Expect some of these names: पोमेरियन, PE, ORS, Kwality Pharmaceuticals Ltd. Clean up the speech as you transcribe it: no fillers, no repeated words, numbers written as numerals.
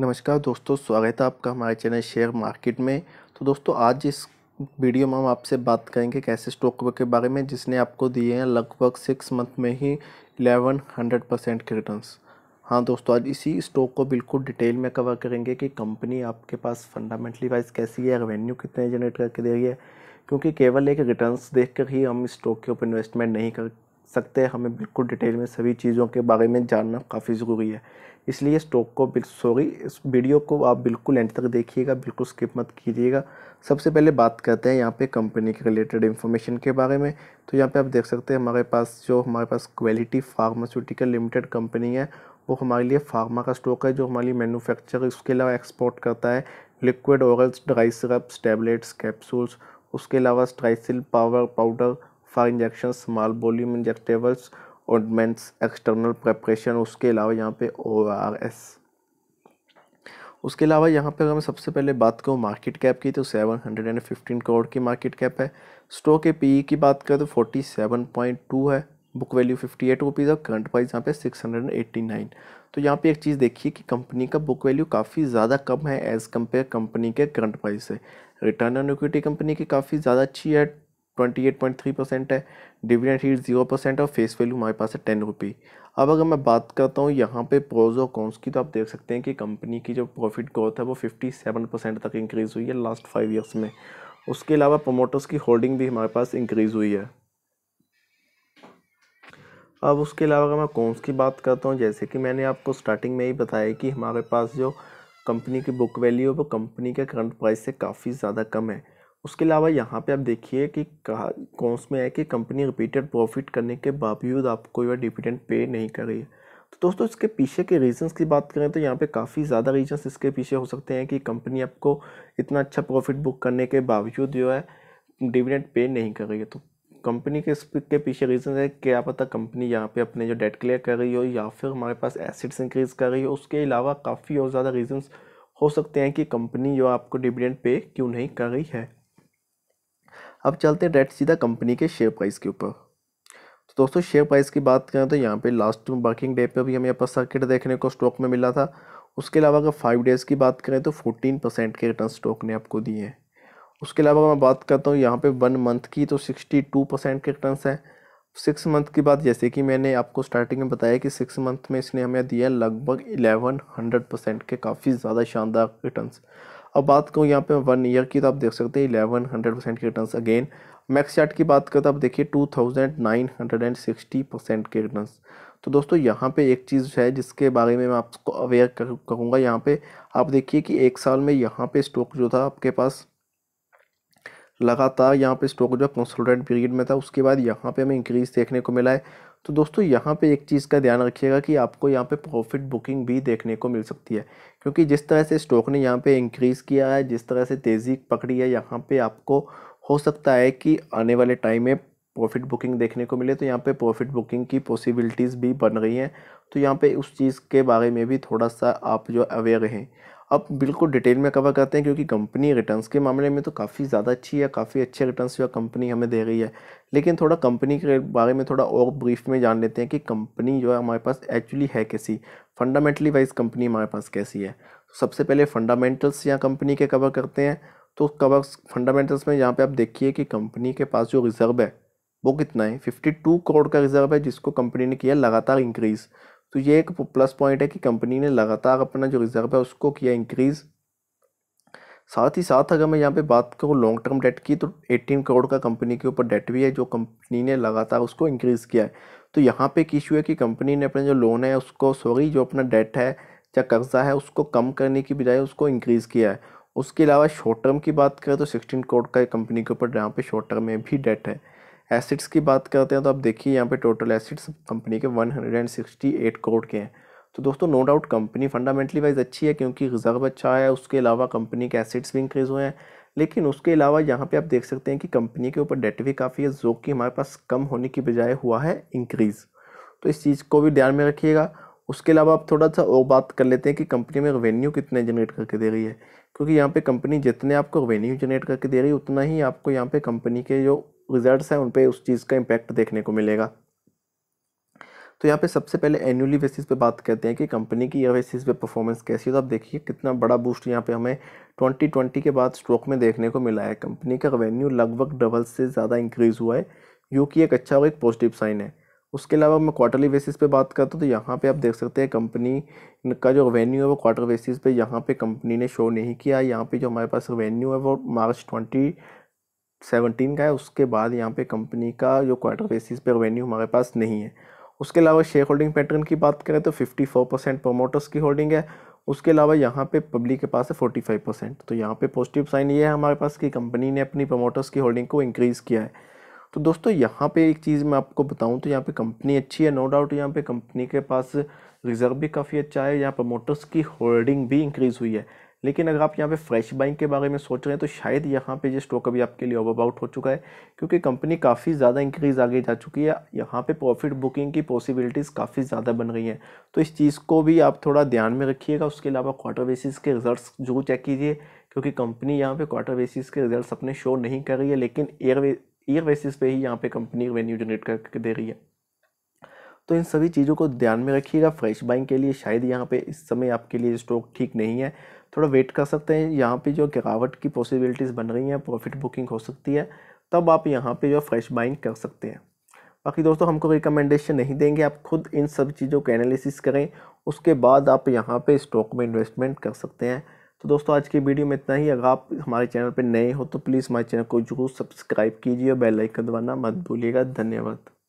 नमस्कार दोस्तों, स्वागत है आपका हमारे चैनल शेयर मार्केट में। तो दोस्तों, आज इस वीडियो में हम आपसे बात करेंगे कैसे स्टॉक के बारे में, जिसने आपको दिए हैं लगभग 6 मंथ में ही 1100% के रिटर्न्स। हाँ दोस्तों, आज इसी स्टॉक को बिल्कुल डिटेल में कवर करेंगे कि कंपनी आपके पास फंडामेंटली वाइज कैसी है, रेवेन्यू कितने जनरेट करके दे रही है, क्योंकि केवल एक रिटर्न्स देख कर ही हम इस स्टॉक के ऊपर इन्वेस्टमेंट नहीं कर सकते। हमें बिल्कुल डिटेल में सभी चीज़ों के बारे में जानना काफ़ी ज़रूरी है, इसलिए इस वीडियो को आप बिल्कुल एंड तक देखिएगा, बिल्कुल स्किप मत कीजिएगा। सबसे पहले बात करते हैं यहाँ पे कंपनी के रिलेटेड इन्फॉर्मेशन के बारे में। तो यहाँ पे आप देख सकते हैं हमारे पास क्वालिटी फार्मास्यूटिकल लिमिटेड कंपनी है। वो हमारे लिए फार्मा का स्टॉक है जो हमारे लिए मैन्युफैक्चर, उसके अलावा एक्सपोर्ट करता है liquid orals, dry syrups, tablets, capsules, उसके अलावा sterile power powder for injection, small volume injectables, ointments, external preparation, उसके अलावा यहाँ पे ORS। उसके अलावा यहाँ पे हमें सबसे पहले बात करूँ मार्केट कैप की, तो 715 करोड़ की मार्केट कैप है। स्टॉक के PE की बात करें तो 47.2 है, बुक वैल्यू 58 रुपीज़ और करंट प्राइस यहाँ पे 689। तो यहाँ पे एक चीज़ देखिए कि कंपनी का बुक वैल्यू काफ़ी ज़्यादा कम है एज़ कम्पेयर कंपनी के करंट प्राइस से। रिटर्न ऑन इक्विटी कंपनी की काफ़ी ज़्यादा अच्छी है, 28.3% है, डिविडेंड हीट 0% और फेस वैल्यू हमारे पास है 10 रुपी। अब अगर मैं बात करता हूँ यहाँ पे प्रोज और कॉन्स की, तो आप देख सकते हैं कि कंपनी की जो प्रॉफिट ग्रोथ है वो 57% तक इंक्रीज़ हुई है लास्ट 5 इयर्स में। उसके अलावा प्रमोटर्स की होल्डिंग भी हमारे पास इंक्रीज़ हुई है। अब उसके अलावा अगर मैं कॉन्स की बात करता हूँ, जैसे कि मैंने आपको स्टार्टिंग में ही बताया कि हमारे पास जो कंपनी की बुक वैल्यू है वो कंपनी के करंट प्राइस से काफ़ी ज़्यादा कम है। उसके अलावा यहाँ पे आप देखिए कि कॉन्स में है कि कंपनी रिपीटेड प्रॉफिट करने के बावजूद आपको यह डिविडेंड पे नहीं कर रही है। तो दोस्तों, इसके पीछे के रीजंस की बात करें तो यहाँ पे काफ़ी ज़्यादा रीजंस इसके पीछे हो सकते हैं कि कंपनी आपको इतना अच्छा प्रॉफिट बुक करने के बावजूद जो है डिविडेंड पे नहीं कर रही है। तो कंपनी के पीछे रीजन है, क्या पता कंपनी यहाँ पे अपने जो डेट क्लियर कर रही हो या फिर हमारे पास एसेट्स इंक्रीज़ कर रही हो। उसके अलावा काफ़ी और ज़्यादा रीजन्स हो सकते हैं कि कंपनी जो आपको डिविडेंड पे क्यों नहीं कर रही है। अब चलते हैं डायरेक्ट सीधा कंपनी के शेयर प्राइस के ऊपर। तो दोस्तों, शेयर प्राइस की बात करें तो यहाँ पे लास्ट वर्किंग डे पे भी हमें यहाँ पर सर्किट देखने को स्टॉक में मिला था। उसके अलावा अगर 5 डेज़ की बात करें तो 14% के रिटर्न स्टॉक ने आपको दिए हैं। उसके अलावा मैं बात करता हूँ यहाँ पे 1 मंथ की, तो 62% के रिटर्न हैं। 6 मंथ की बात, जैसे कि मैंने आपको स्टार्टिंग में बताया कि 6 मंथ में इसने हमें दिया लगभग 1100% के काफ़ी ज़्यादा शानदार रिटर्न। अब बात करूँ यहाँ पे 1 ईयर की, तो आप देख सकते हैं 1100% के रिटर्न्स। अगेन मैक्स चार्ट की बात करें तो आप देखिए 2960% के रिटर्न्स। तो दोस्तों, यहाँ पे एक चीज़ है जिसके बारे में मैं आपको अवेयर करूँगा। यहाँ पे आप देखिए कि एक साल में यहाँ पे स्टॉक जो था आपके पास लगातार यहाँ पे स्टॉक जो कंसोलिडेट पीरियड में था, उसके बाद यहाँ पे हमें इंक्रीज़ देखने को मिला है। तो दोस्तों, यहाँ पे एक चीज़ का ध्यान रखिएगा कि आपको यहाँ पे प्रॉफिट बुकिंग भी देखने को मिल सकती है, क्योंकि जिस तरह से स्टॉक ने यहाँ पे इंक्रीज़ किया है, जिस तरह से तेज़ी पकड़ी है, यहाँ पे आपको हो सकता है कि आने वाले टाइम में प्रॉफिट बुकिंग देखने को मिले। तो यहाँ पे प्रॉफिट बुकिंग की पॉसिबिलिटीज़ भी बन रही हैं। तो यहाँ पे उस चीज़ के बारे में भी थोड़ा सा आप जो अवेयर रहें। अब बिल्कुल डिटेल में कवर करते हैं, क्योंकि कंपनी रिटर्न्स के मामले में तो काफ़ी ज़्यादा अच्छी है, काफ़ी अच्छे रिटर्न्स जो कंपनी हमें दे रही है। लेकिन थोड़ा कंपनी के बारे में थोड़ा और ब्रीफ में जान लेते हैं कि कंपनी जो है हमारे पास एक्चुअली है कैसी, फंडामेंटली वाइज कंपनी हमारे पास कैसी है। सबसे पहले फंडामेंटल्स यहाँ कंपनी के कवर करते हैं। तो कवर फंडामेंटल्स में यहाँ पर आप देखिए कि कंपनी के पास जो रिज़र्व है वो कितना है, 52 करोड़ का रिज़र्व है, जिसको कंपनी ने किया लगातार इंक्रीज़। तो ये एक प्लस पॉइंट है कि कंपनी ने लगातार अपना जो रिज़र्व है उसको किया इंक्रीज़। साथ ही साथ अगर मैं यहाँ पे बात करूँ लॉन्ग टर्म डेट की, तो 18 करोड़ का कंपनी के ऊपर डेट भी है जो कंपनी ने लगातार उसको इंक्रीज़ किया है। तो यहाँ पे एक इशू है कि कंपनी ने अपना जो लोन है उसको जो अपना डेट है या कर्जा है उसको कम करने की बजाय उसको इंक्रीज़ किया है। उसके अलावा शॉर्ट टर्म की बात करें तो 16 करोड़ का कंपनी के ऊपर यहाँ पर शॉर्ट टर्म में भी डेट है। एसेट्स की बात करते हैं तो आप देखिए यहाँ पे टोटल एसेट्स कंपनी के 168 करोड़ के हैं। तो दोस्तों, no doubt company fundamentally wise अच्छी है, क्योंकि रिजर्व अच्छा है, उसके अलावा कंपनी के एसेट्स भी इंक्रीज़ हुए हैं। लेकिन उसके अलावा यहाँ पे आप देख सकते हैं कि कंपनी के ऊपर डेट भी काफ़ी है, जो कि हमारे पास कम होने की बजाय हुआ है इंक्रीज़। तो इस चीज़ को भी ध्यान में रखिएगा। उसके अलावा आप थोड़ा सा और बात कर लेते हैं कि कंपनी में रेवेन्यू कितने जनरेट करके दे रही है, क्योंकि यहाँ पर कंपनी जितने आपको रेवेन्यू जनरेट करके दे रही है उतना ही आपको यहाँ पर कंपनी के जो रिजल्ट्स हैं उन पे उस चीज़ का इम्पैक्ट देखने को मिलेगा। तो यहाँ पे सबसे पहले एनुअली बेसिस पे बात करते हैं कि कंपनी की ईयर बेसिस पे परफॉर्मेंस कैसी है। तो आप देखिए कितना बड़ा बूस्ट यहाँ पे हमें 2020 के बाद स्टॉक में देखने को मिला है। कंपनी का रेवेन्यू लगभग डबल से ज़्यादा इंक्रीज़ हुआ है, जो कि एक अच्छा और एक पॉजिटिव साइन है। उसके अलावा मैं क्वार्टरली बेसिस पे बात करता हूँ तो यहाँ पे आप देख सकते हैं कंपनी का जो रेवेन्यू है वो क्वार्टर बेसिस पे यहाँ पे कंपनी ने शो नहीं किया। यहाँ पे जो हमारे पास रेवेन्यू है वो मार्च 2017 का है, उसके बाद यहाँ पे कंपनी का जो क्वार्टर बेसिस पे रेवेन्यू हमारे पास नहीं है। उसके अलावा शेयर होल्डिंग पैटर्न की बात करें तो 54% प्रोमोटर्स की होल्डिंग है, उसके अलावा यहाँ पे पब्लिक के पास है 45%। तो यहाँ पे पॉजिटिव साइन ये है हमारे पास कि कंपनी ने अपनी प्रोमोटर्स की होल्डिंग को इंक्रीज़ किया है। तो दोस्तों यहाँ पे एक चीज़ मैं आपको बताऊँ तो यहाँ पे कंपनी अच्छी है, नो डाउट। यहाँ पे कंपनी के पास रिजर्व भी काफ़ी अच्छा है, यहाँ प्रमोटर्स की होल्डिंग भी इंक्रीज़ हुई है। लेकिन अगर आप यहाँ पे फ्रेश बाइंग के बारे में सोच रहे हैं तो शायद यहाँ पे ये स्टॉक अभी आपके लिए ओवरबाउट हो चुका है, क्योंकि कंपनी काफ़ी ज़्यादा इंक्रीज़ आगे जा चुकी है। यहाँ पे प्रॉफिट बुकिंग की पॉसिबिलिटीज़ काफ़ी ज़्यादा बन रही हैं, तो इस चीज़ को भी आप थोड़ा ध्यान में रखिएगा। उसके अलावा क्वार्टर बेसिस के रिजल्ट्स जरूर चेक कीजिए, क्योंकि कंपनी यहाँ पर क्वार्टर बेसिस के रिजल्ट अपने शो नहीं कर रही है, लेकिन ईयर बेसिस पे ही यहाँ पे कंपनी रेवेन्यू जनरेट करके दे रही है। तो इन सभी चीज़ों को ध्यान में रखिएगा। फ्रेश बाइंग के लिए शायद यहाँ पे इस समय आपके लिए स्टॉक ठीक नहीं है, थोड़ा वेट कर सकते हैं। यहाँ पे जो गिरावट की पॉसिबिलिटीज़ बन रही हैं, प्रॉफिट बुकिंग हो सकती है, तब आप यहाँ पे जो फ्रेश बाइंग कर सकते हैं। बाकी दोस्तों हमको रिकमेंडेशन नहीं देंगे, आप खुद इन सब चीज़ों का एनालिसिस करें, उसके बाद आप यहाँ पर स्टॉक में इन्वेस्टमेंट कर सकते हैं। तो दोस्तों आज की वीडियो में इतना ही। अगर आप हमारे चैनल पर नए हो तो प्लीज़ हमारे चैनल को जरूर सब्सक्राइब कीजिए और बेल आइकन दबाना मत भूलिएगा। धन्यवाद।